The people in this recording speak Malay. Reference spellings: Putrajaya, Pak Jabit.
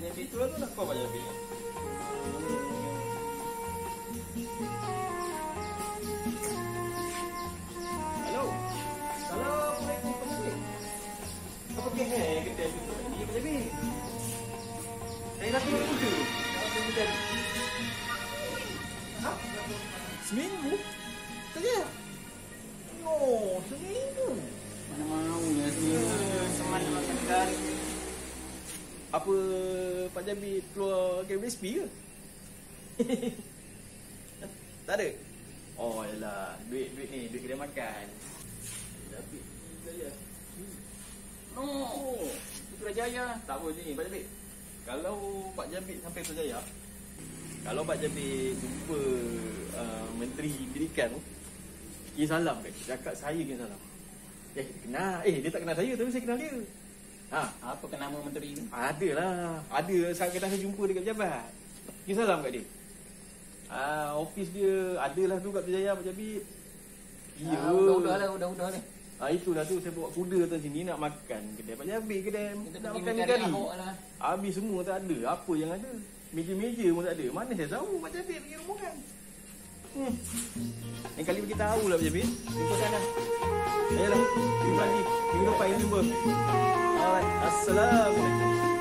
Hanya di itulah lah kau Pak Jabit. Halo. Assalamualaikum kembali. Apa keheh kita itu? Iya Pak Jabit. Saya lagi dulu. Hah? Seminggu? Tengah? Oh, seminggu. Mana mau ya seminggu. Seman makan dari. Apa Pak Jabit keluar game resipi ke? Tak ada? Oh yalah, duit ni, duit kedai makan Jabit, Jaya. Oh, Putrajaya. Tak apa sini Pak Jabit. Kalau Pak Jabit sampai Putrajaya, kalau Pak Jabit jumpa Menteri Pendidikan tu, dia salam ke? Cakap saya kena salam. Ya kita kenal, dia tak kenal saya tapi saya kenal dia. Ha, apa ke nama menteri ni? Adalah. Ada saat kita jumpa dekat pejabat. Pergi salam kat dia. Ah, office dia adalah tu kat Berjaya Pak Jabit. Ya, udah ni. Ah, itulah tu saya bawa kuda tu sini nak makan kedai Pak Jabit, kedai nak makan ni tadi. Habis semua tak ada. Apa yang ada? Meja-meja pun tak ada. Mana saya tahu Pak Jabit pergi rumah kan? Yang kali bagi tahu lah Pak Jabit. Jumpa sana. Ayolah, jumpa lagi. Jumpa depan jumpa. Assalamualaikum.